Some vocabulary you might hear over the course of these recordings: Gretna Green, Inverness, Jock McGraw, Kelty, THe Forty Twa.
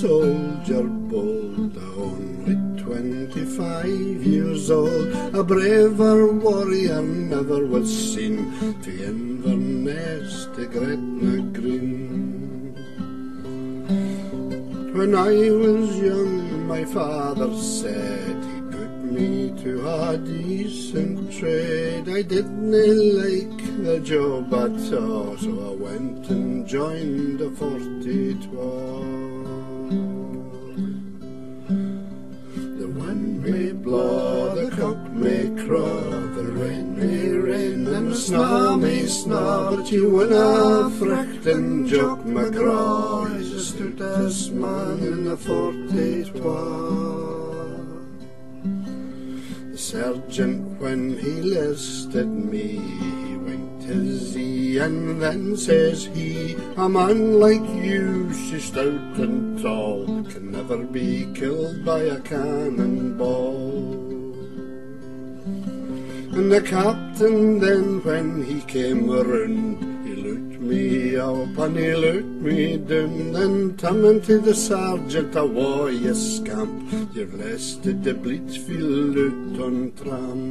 soldier bold, only 25 years old. A braver warrior never was seen, to Inverness, to Gretna Green. When I was young, my father said he put me to a decent trade. I didn't like the job at all, so I went and joined the 42. Blow, the cock may crow, the rain may rain, and the snow may snow, but you winna fricht in Jock McGraw. He's a stoutest man in the 42. The sergeant, when he listed me, he winked his ee, and then says he, a man like you, so stout and tall, can never be killed by a cannonball. And the captain then, when he came around, he looked me up and he looked me down, then turning to the sergeant, awa, you scamp, you've listed the Bleachfield out on tram.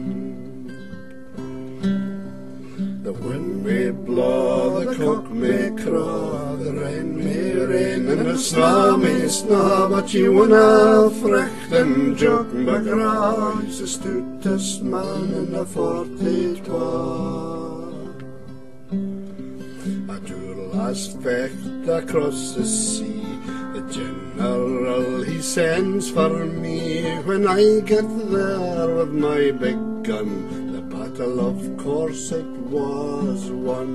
The wind may blow, the cock may crow, the rain may rain, and the snow may snow, but you winna fricht in Jock McGraw. He's the stoutest man in the 42. At our last fecht across the sea, the general he sends for me. When I get there with my big gun, battle, of course, it was won.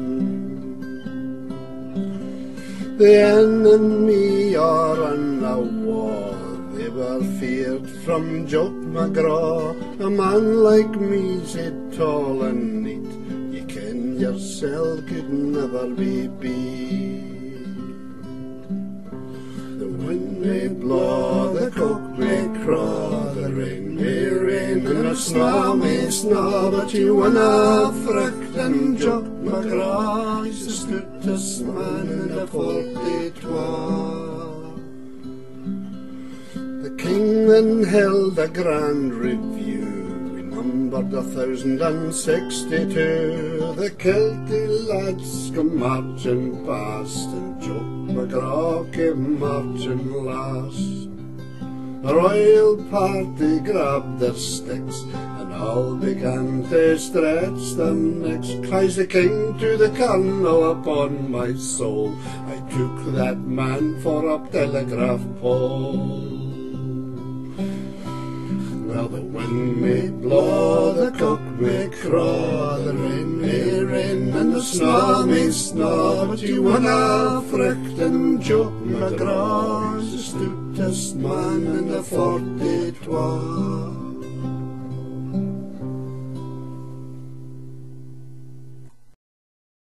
The enemy are on a war, they were feared from Jock McGraw. A man like me, said tall and neat, you ken yourself could never be beat. The wind may blow, the cock may crow, the rain may rain, and the snow may snow, but you winna fricht in Jock McGraw. He's the stoutest man in the 42. The king then held a grand review, we numbered 1,062. The Kelty lads come marching past, and Jock McGraw came marching last. The royal party grabbed their sticks, and all began to stretch their necks. Cries the king to the colonel, upon my soul, I took that man for a telegraph pole. Well, the wind may blow, the cock may crow, the rain may rain, and the snow may snow, but you winna fricht in Jock McGraw. He's the stoutest man in the 42.